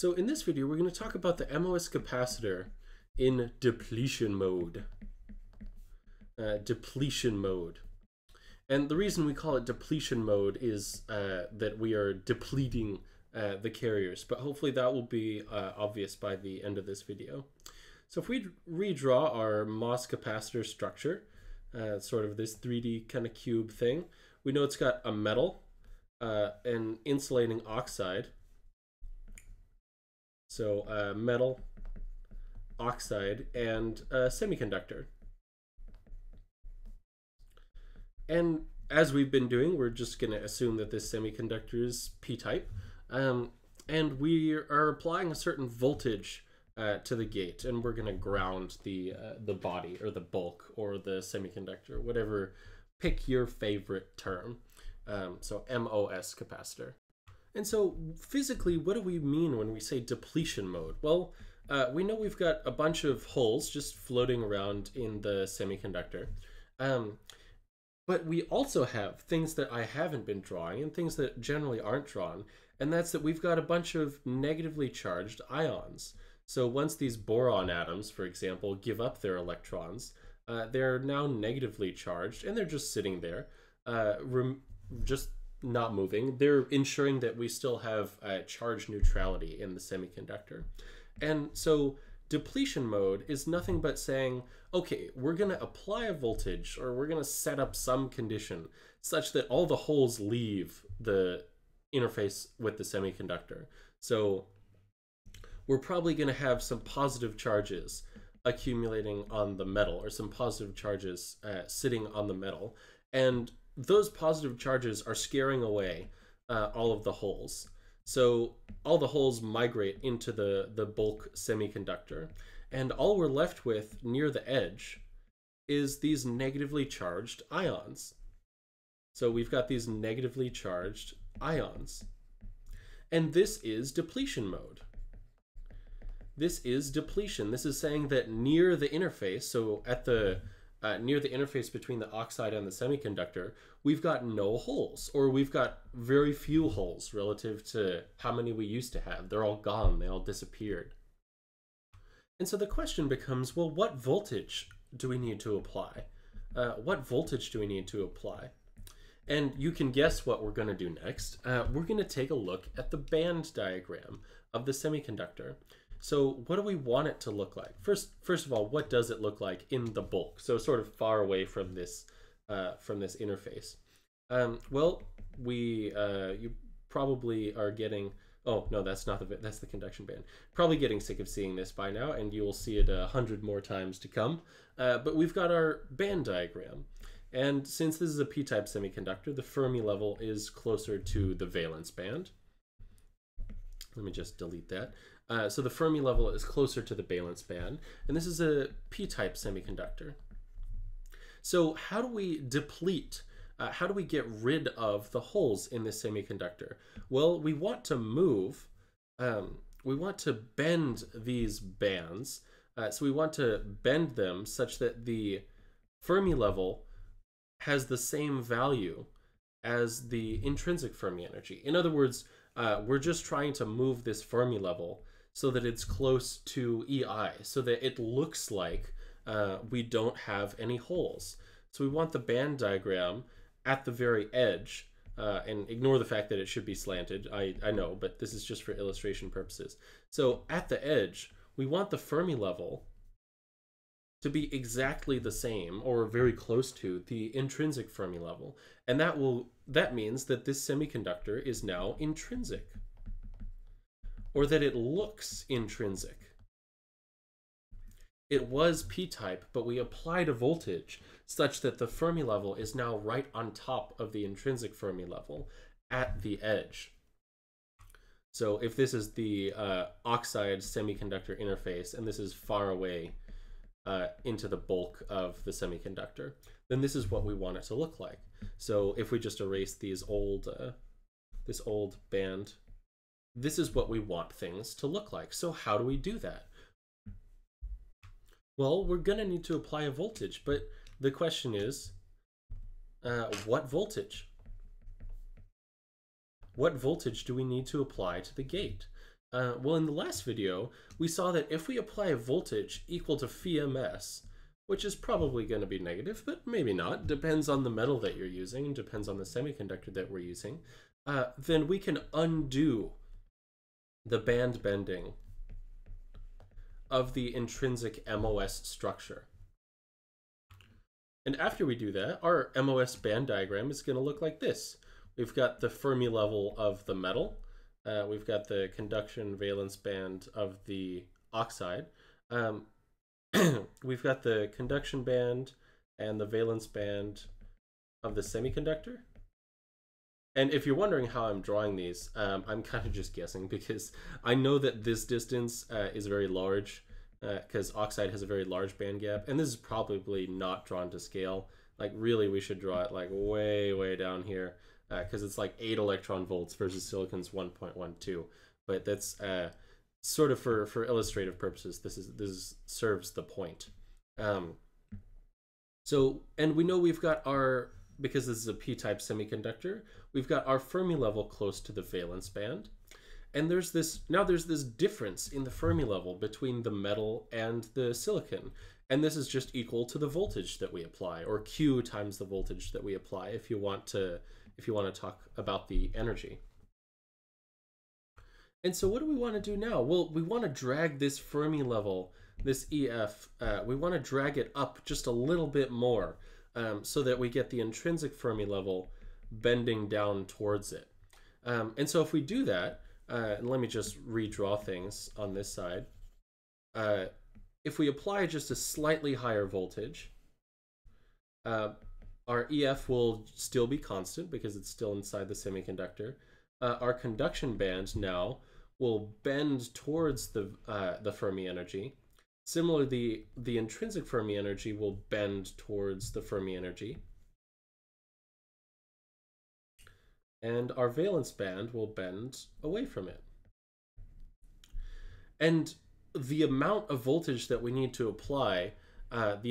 So in this video, we're going to talk about the MOS capacitor in depletion mode. And the reason we call it depletion mode is that we are depleting the carriers, but hopefully that will be obvious by the end of this video. So if we redraw our MOS capacitor structure, sort of this 3D kind of cube thing, we know it's got a metal, an insulating oxide. So metal, oxide, and a semiconductor. And as we've been doing, we're just going to assume that this semiconductor is p-type. And we are applying a certain voltage to the gate, and we're going to ground the body, or the bulk, or the semiconductor, whatever. Pick your favorite term. So MOS capacitor. And so physically, what do we mean when we say depletion mode? Well, we know we've got a bunch of holes just floating around in the semiconductor. But we also have things that I haven't been drawing and things that generally aren't drawn, and that's that we've got a bunch of negatively charged ions. So once these boron atoms, for example, give up their electrons, they're now negatively charged, and they're just sitting there, just not moving. They're ensuring that we still have charge neutrality in the semiconductor. And so depletion mode is nothing but saying, okay, we're going to apply a voltage, or we're going to set up some condition such that all the holes leave the interface with the semiconductor. So we're probably going to have some positive charges accumulating on the metal, or some positive charges sitting on the metal. And those positive charges are scaring away all of the holes. So all the holes migrate into the bulk semiconductor, and all we're left with near the edge is these negatively charged ions. So we've got these negatively charged ions, and this is depletion mode. This is depletion. This is saying that near the interface, so at the near the interface between the oxide and the semiconductor, we've got no holes, or we've got very few holes relative to how many we used to have. They're all gone. They all disappeared. And so the question becomes, well, what voltage do we need to apply? And you can guess what we're going to do next. We're going to take a look at the band diagram of the semiconductor. So what do we want it to look like? First of all, what does it look like in the bulk? So sort of far away from this interface. Well, we you probably are getting, oh no, that's not the, that's the conduction band. Probably getting sick of seeing this by now, and you will see it 100 more times to come. But we've got our band diagram, and since this is a p-type semiconductor, the Fermi level is closer to the valence band. Let me just delete that. So the Fermi level is closer to the valence band, and this is a p-type semiconductor. So how do we deplete, how do we get rid of the holes in this semiconductor? Well, we want to move, we want to bend these bands, so we want to bend them such that the Fermi level has the same value as the intrinsic Fermi energy. In other words, we're just trying to move this Fermi level so that it's close to EI, so that it looks like we don't have any holes. So we want the band diagram at the very edge, and ignore the fact that it should be slanted, I know, but this is just for illustration purposes. So at the edge, we want the Fermi level to be exactly the same, or very close to, the intrinsic Fermi level. And that will, that means that this semiconductor is now intrinsic, or that it looks intrinsic. It was p-type, but we applied a voltage such that the Fermi level is now right on top of the intrinsic Fermi level at the edge. So if this is the oxide semiconductor interface, and this is far away into the bulk of the semiconductor, then this is what we want it to look like. So if we just erase these old, this old band, this is what we want things to look like. So how do we do that? Well, we're going to need to apply a voltage, but the question is, what voltage? What voltage do we need to apply to the gate? Well, in the last video, we saw that if we apply a voltage equal to phi ms, which is probably going to be negative, but maybe not, depends on the metal that you're using, depends on the semiconductor that we're using, then we can undo the band bending of the intrinsic MOS structure. And after we do that, our MOS band diagram is going to look like this. We've got the Fermi level of the metal. We've got the conduction valence band of the oxide. We've got the conduction band and the valence band of the semiconductor. And if you're wondering how I'm drawing these, I'm kind of just guessing because I know that this distance is very large because oxide has a very large band gap. And this is probably not drawn to scale. Like really, we should draw it like way, way down here because it's like 8 electron volts versus silicon's 1.12. But that's sort of for illustrative purposes. This serves the point. And we know we've got our, because this is a p-type semiconductor, we've got our Fermi level close to the valence band. And there's this, now there's this difference in the Fermi level between the metal and the silicon. And this is just equal to the voltage that we apply, or Q times the voltage that we apply if you want to talk about the energy. And so what do we want to do now? Well, we want to drag this Fermi level, this EF, we want to drag it up just a little bit more so that we get the intrinsic Fermi level bending down towards it. And so if we do that, and let me just redraw things on this side. If we apply just a slightly higher voltage, our EF will still be constant because it's still inside the semiconductor. Our conduction band now will bend towards the Fermi energy. Similarly, the intrinsic Fermi energy will bend towards the Fermi energy. And our valence band will bend away from it. And the amount of voltage that we need to apply, above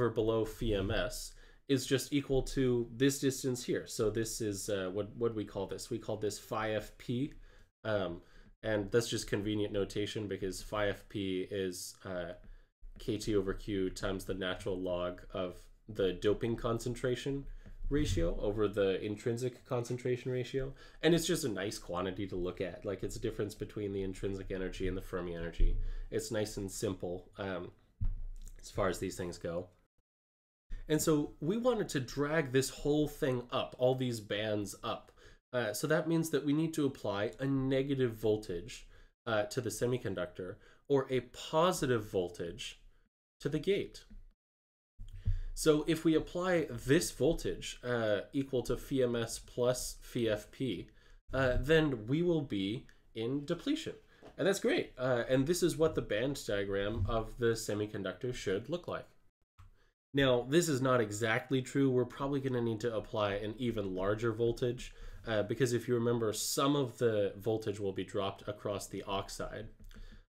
or below phi ms is just equal to this distance here. So this is what we call this. We call this phi fp, and that's just convenient notation because phi fp is kt over q times the natural log of the doping concentration ratio over the intrinsic concentration ratio, and it's just a nice quantity to look at. Like it's a difference between the intrinsic energy and the Fermi energy. It's nice and simple. As far as these things go. And so we wanted to drag this whole thing up, all these bands up. So that means that we need to apply a negative voltage to the semiconductor or a positive voltage to the gate. So if we apply this voltage equal to phi ms plus phi fp, then we will be in depletion. And that's great. And this is what the band diagram of the semiconductor should look like. Now, this is not exactly true. We're probably going to need to apply an even larger voltage because if you remember, some of the voltage will be dropped across the oxide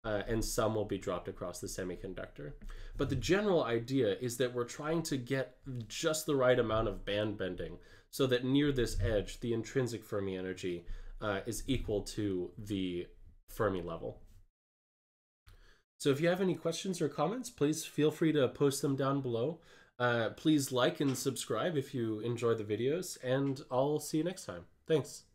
and some will be dropped across the semiconductor. But the general idea is that we're trying to get just the right amount of band bending so that near this edge, the intrinsic Fermi energy is equal to the Fermi level. So if you have any questions or comments, please feel free to post them down below. Please like and subscribe if you enjoy the videos, and I'll see you next time. Thanks.